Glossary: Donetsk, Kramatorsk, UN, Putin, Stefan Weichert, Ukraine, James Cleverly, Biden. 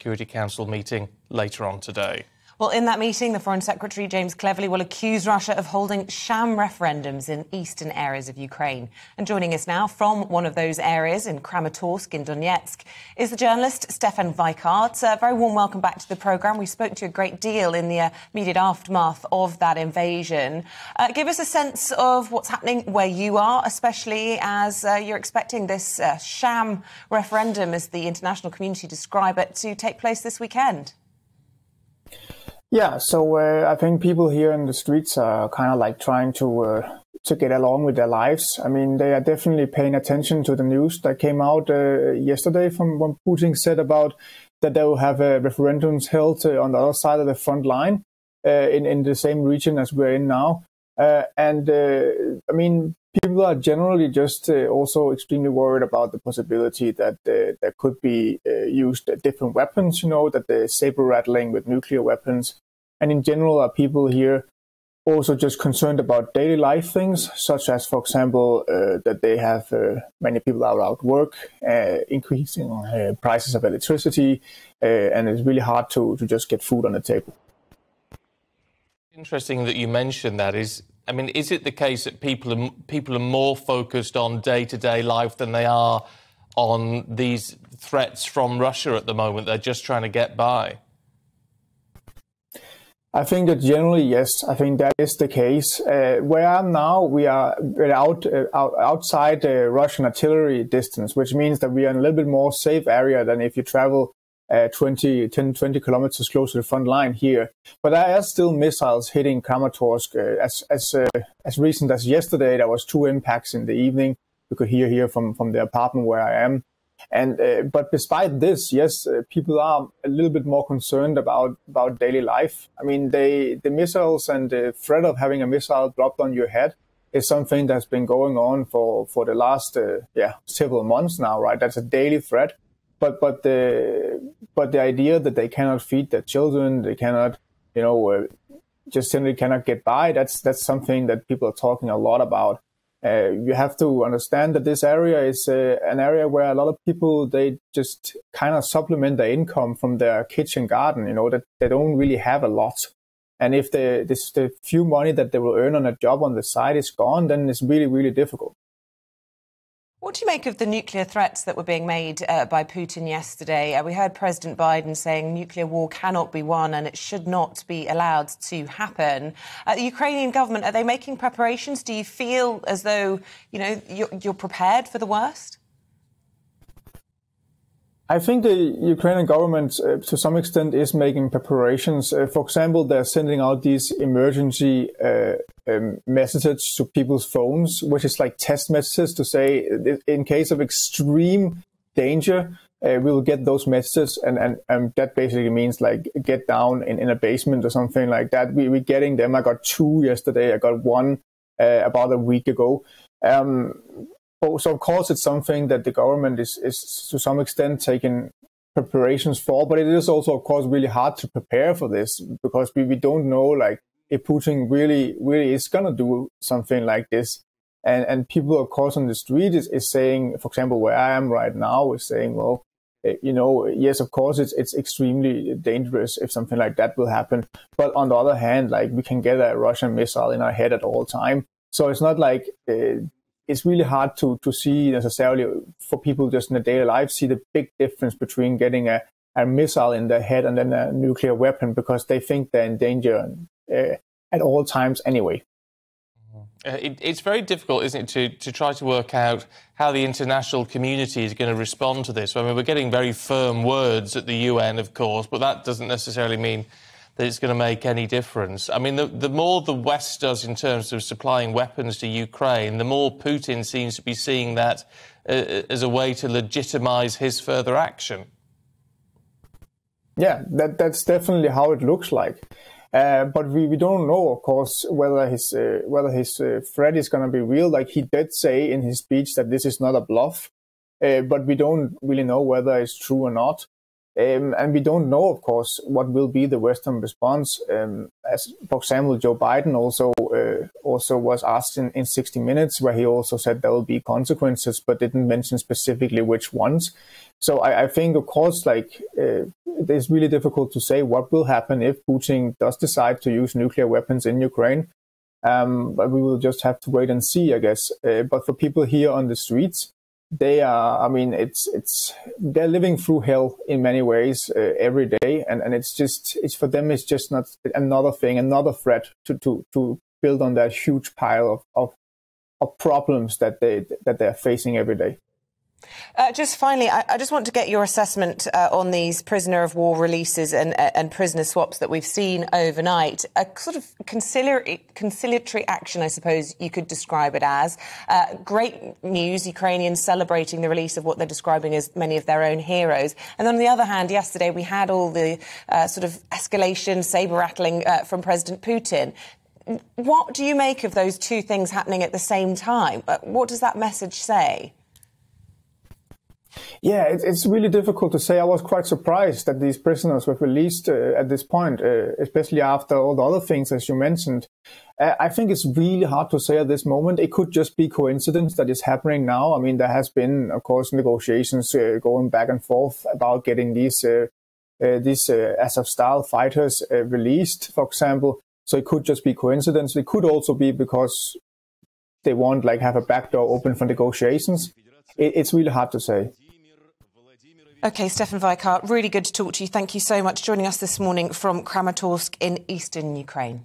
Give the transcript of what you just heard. Security Council meeting later on today. Well, in that meeting, the Foreign Secretary, James Cleverly, will accuse Russia of holding sham referendums in eastern areas of Ukraine. And joining us now from one of those areas in Kramatorsk in Donetsk is the journalist Stefan Weichert. A very warm welcome back to the programme. We spoke to you a great deal in the immediate aftermath of that invasion. Give us a sense of what's happening where you are, especially as you're expecting this sham referendum, as the international community describe it, to take place this weekend. Yeah, so I think people here in the streets are kind of like trying to get along with their lives. I mean, they are definitely paying attention to the news that came out yesterday from when Putin said about that they will have referendums held on the other side of the front line in the same region as we're in now. I mean, people are generally just also extremely worried about the possibility that there could be used different weapons, you know, that the saber rattling with nuclear weapons. And in general, are people here also just concerned about daily life things, such as, for example, that they have many people out work, increasing prices of electricity, and it's really hard to just get food on the table. Interesting that you mentioned that. I mean, is it the case that people are more focused on day-to-day life than they are on these threats from Russia at the moment? They're just trying to get by. I think that generally, yes, I think that is the case. Where I am now, we are outside Russian artillery distance, which means that we are in a little bit more safe area than if you travel 10, 20 kilometers close to the front line here. But there are still missiles hitting Kramatorsk. As recent as yesterday, there was 2 impacts in the evening. You could hear here from the apartment where I am. And but despite this, yes, people are a little bit more concerned about daily life. I mean, the missiles and the threat of having a missile dropped on your head is something that's been going on for the last several months now, right? That's a daily threat. But the idea that they cannot feed their children, they cannot, you know, just simply cannot get by. That's something that people are talking a lot about. You have to understand that this area is an area where a lot of people, they just kind of supplement their income from their kitchen garden. You know, that they don't really have a lot, and if the few money that they will earn on a job on the side is gone, then it's really difficult. What do you make of the nuclear threats that were being made by Putin yesterday? We heard President Biden saying nuclear war cannot be won and it should not be allowed to happen. The Ukrainian government, are they making preparations? Do you feel as though, you know, you're prepared for the worst? I think the Ukrainian government, to some extent, is making preparations. For example, they're sending out these emergency messages to people's phones, which is like test messages to say, in case of extreme danger, we will get those messages. And that basically means, like, get down in a basement or something like that. We're getting them. I got 2 yesterday. I got 1 about a week ago. So, of course, it's something that the government is to some extent taking preparations for, but it is also, of course, really hard to prepare for this because we don't know, like, if Putin really is going to do something like this. And people, of course, on the street is saying, for example, where I am right now is saying, well, you know, yes, of course, it's extremely dangerous if something like that will happen. But on the other hand, like, we can get a Russian missile in our head at all time. So it's not like... It's really hard to see necessarily for people just in their daily life, see the big difference between getting a missile in their head and then a nuclear weapon, because they think they're in danger at all times anyway. It's very difficult, isn't it, to try to work out how the international community is going to respond to this. I mean, we're getting very firm words at the UN, of course, but that doesn't necessarily mean that it's going to make any difference. I mean, the more the West does in terms of supplying weapons to Ukraine, the more Putin seems to be seeing that as a way to legitimise his further action. Yeah, that's definitely how it looks like. But we don't know, of course, whether his threat is going to be real. Like, he did say in his speech that this is not a bluff, but we don't really know whether it's true or not. And we don't know, of course, what will be the Western response. As for example, Joe Biden also was asked in 60 Minutes, where he also said there will be consequences, but didn't mention specifically which ones. So I think, of course, it's really difficult to say what will happen if Putin does decide to use nuclear weapons in Ukraine. But we will just have to wait and see, I guess. But for people here on the streets, they are, I mean, they're living through hell in many ways every day. And it's for them, it's just not another thing, another threat to build on that huge pile of problems that they're facing every day. Just finally, I just want to get your assessment on these prisoner of war releases and prisoner swaps that we've seen overnight. A sort of conciliatory action, I suppose you could describe it as. Great news, Ukrainians celebrating the release of what they're describing as many of their own heroes. And on the other hand, yesterday we had all the sort of escalation, saber-rattling from President Putin. What do you make of those two things happening at the same time? What does that message say? Yeah, it's really difficult to say. I was quite surprised that these prisoners were released at this point, especially after all the other things, as you mentioned. I think it's really hard to say at this moment. It could just be coincidence that is happening now. I mean, there has been, of course, negotiations going back and forth about getting these Azov-style fighters released, for example. So it could just be coincidence. It could also be because they want have a back door open for negotiations. It's really hard to say. OK, Stefan Weichert, really good to talk to you. Thank you so much for joining us this morning from Kramatorsk in eastern Ukraine.